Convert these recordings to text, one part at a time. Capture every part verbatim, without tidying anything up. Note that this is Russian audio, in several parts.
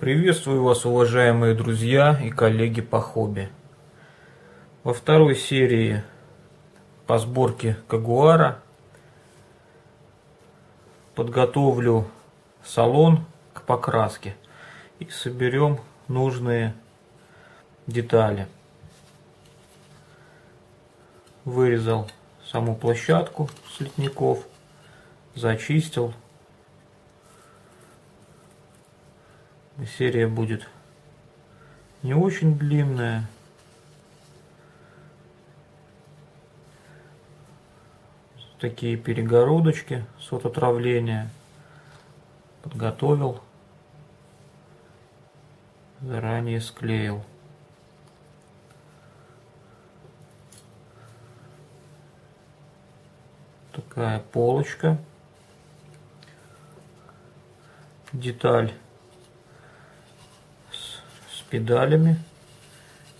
Приветствую вас, уважаемые друзья и коллеги по хобби. Во второй серии по сборке кагуара подготовлю салон к покраске и соберем нужные детали. Вырезал саму площадку с литников, зачистил. Серия будет не очень длинная. Такие перегородочки сототравления подготовил, заранее склеил. Такая полочка. Деталь с педалями.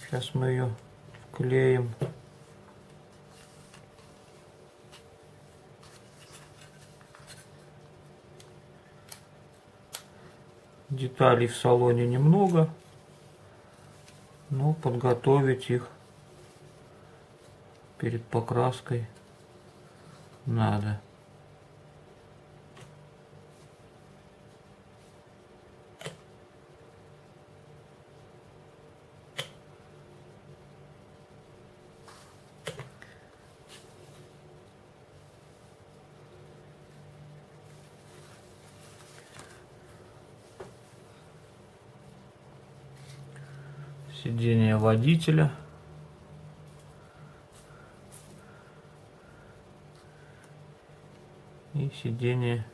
Сейчас мы ее вклеим. Деталей в салоне немного, но подготовить их перед покраской надо. Сидение водителя. И сидение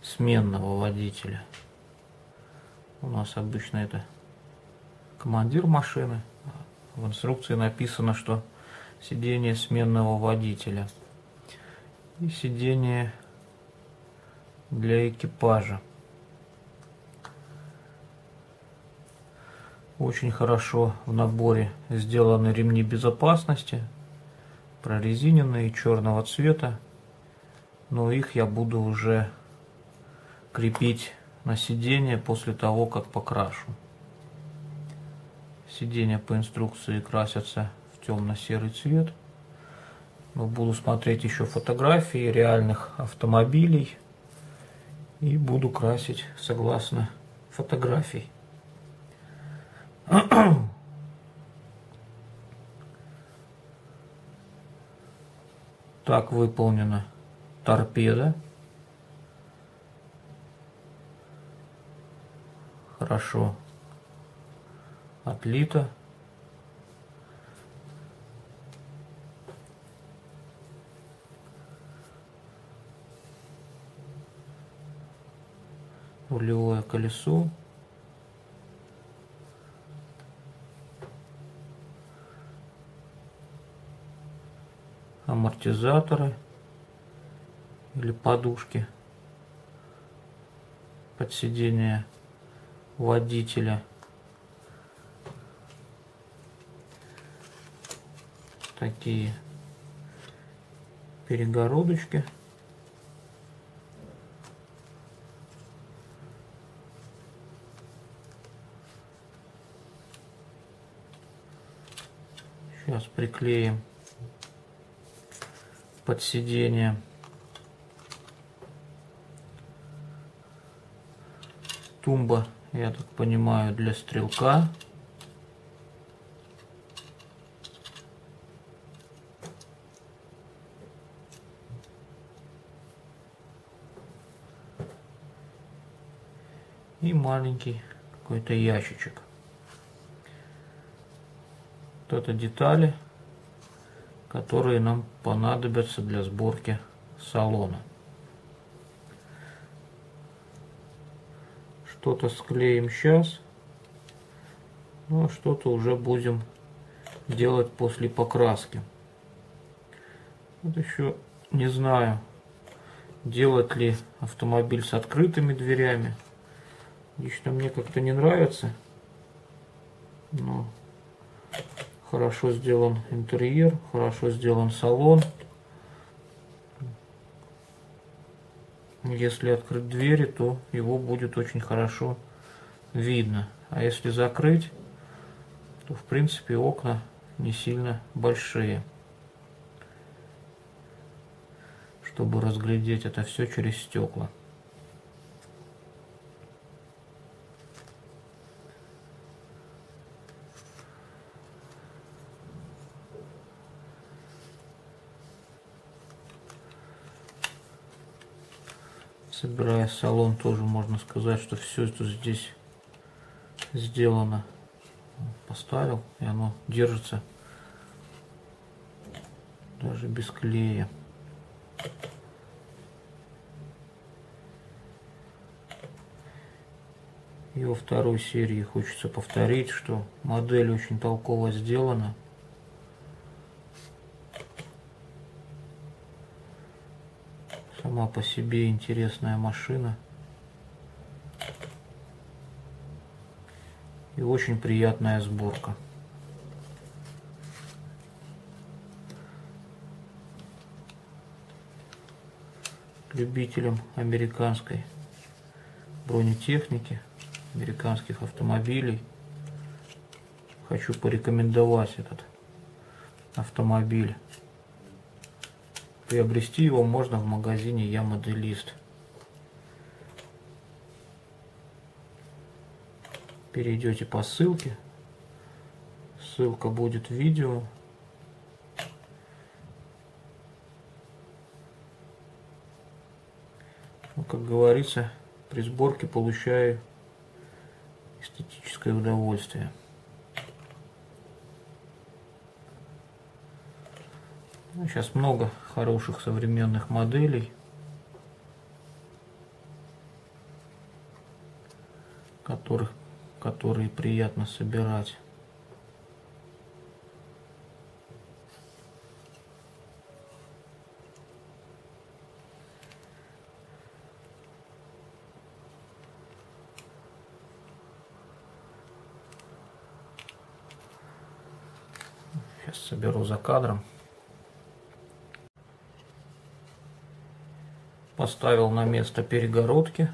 сменного водителя. У нас обычно это командир машины. В инструкции написано, что сидение сменного водителя. И сидение для экипажа. Очень хорошо в наборе сделаны ремни безопасности, прорезиненные, черного цвета, но их я буду уже крепить на сиденье после того, как покрашу. Сиденья по инструкции красятся в темно-серый цвет, но буду смотреть еще фотографии реальных автомобилей и буду красить согласно фотографий. Так выполнена торпеда. Хорошо отлито. Рулевое колесо. Амортизаторы или подушки под сиденье водителя. Такие перегородочки. Сейчас приклеим под сиденье тумба, я так понимаю, для стрелка. И маленький какой-то ящичек. Вот это детали, которые нам понадобятся для сборки салона. Что-то склеим сейчас, ну а что-то уже будем делать после покраски. Вот еще не знаю, делать ли автомобиль с открытыми дверями. Лично мне как-то не нравится, но хорошо сделан интерьер, хорошо сделан салон. Если открыть двери, то его будет очень хорошо видно. А если закрыть, то в принципе окна не сильно большие, чтобы разглядеть это все через стекла. Собирая салон, тоже можно сказать, что все это здесь сделано. Поставил, и оно держится даже без клея. И во второй серии хочется повторить, что модель очень толково сделана. Сама по себе интересная машина. И очень приятная сборка. Любителям американской бронетехники, американских автомобилей, хочу порекомендовать этот автомобиль. Приобрести его можно в магазине Я-моделист. Перейдете по ссылке. Ссылка будет в видео. Ну, как говорится, при сборке получаю эстетическое удовольствие. Ну, сейчас много хороших современных моделей, которых которые приятно собирать. Сейчас соберу за кадром. Поставил на место перегородки.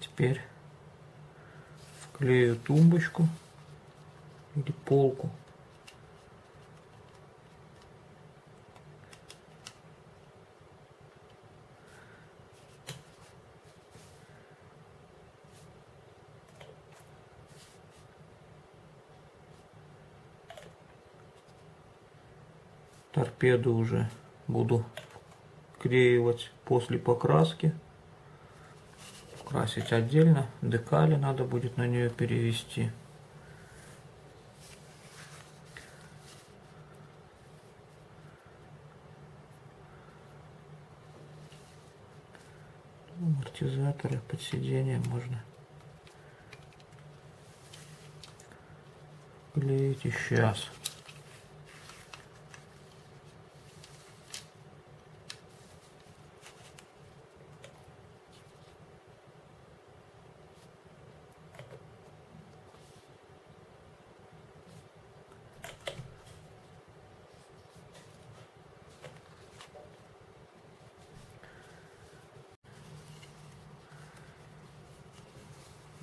Теперь вклею тумбочку или полку. Торпеду уже буду вклеивать после покраски. Красить отдельно, декали надо будет на нее перевести. Амортизаторы под сиденье можно клеить и сейчас.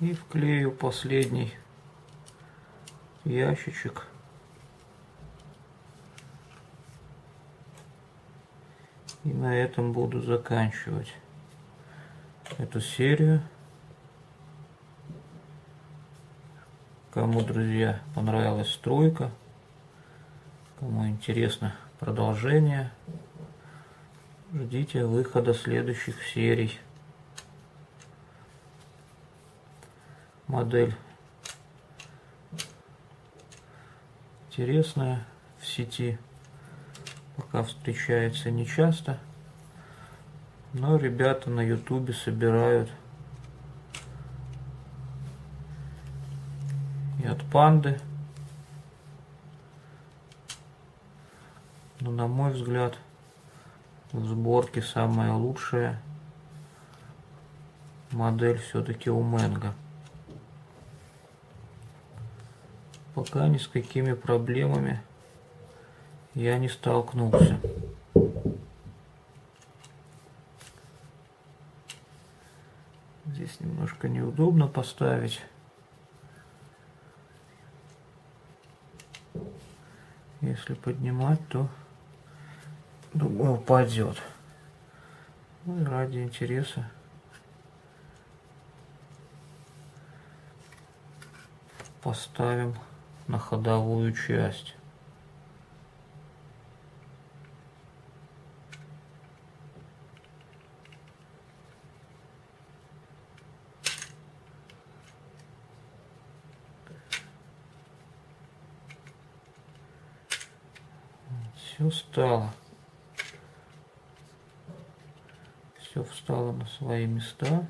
И вклею последний ящичек. И на этом буду заканчивать эту серию. Кому, друзья, понравилась стройка, кому интересно продолжение, ждите выхода следующих серий. Модель интересная, в сети пока встречается нечасто, но ребята на ютубе собирают и от панды, но на мой взгляд в сборке самая лучшая модель все-таки у Мэнга. Пока ни с какими проблемами я не столкнулся. немножко неудобно поставить. Если поднимать, то дуга упадет. Ну, ради интереса. Поставим на ходовую часть. Все стало. Все встало на свои места.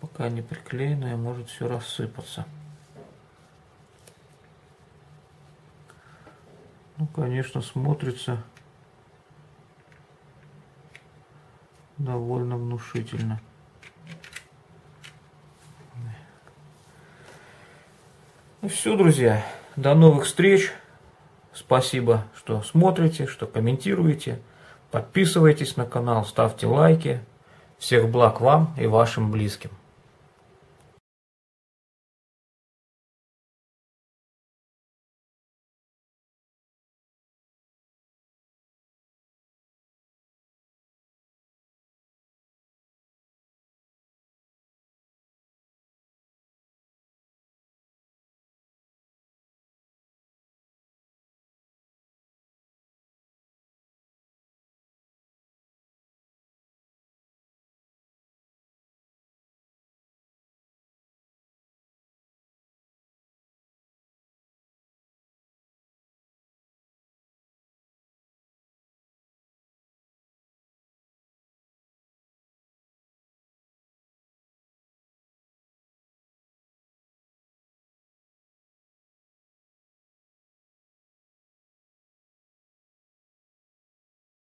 Пока не приклеенное, может все рассыпаться. Ну, конечно, смотрится довольно внушительно. Ну все, друзья. До новых встреч. Спасибо, что смотрите, что комментируете. Подписывайтесь на канал, ставьте лайки. Всех благ вам и вашим близким.